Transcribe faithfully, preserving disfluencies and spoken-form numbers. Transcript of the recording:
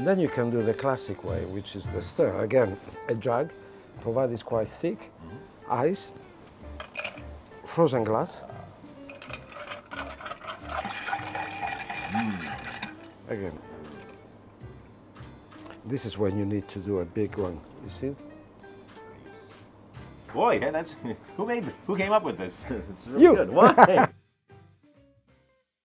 And then you can do the classic way, which is the stir. Again, a jug, provided it's quite thick, mm-hmm. ice, frozen glass. Mm. Again, this is when you need to do a big one, you see? Boy, yeah, that's, who made, who came up with this? It's really you. Good. Why?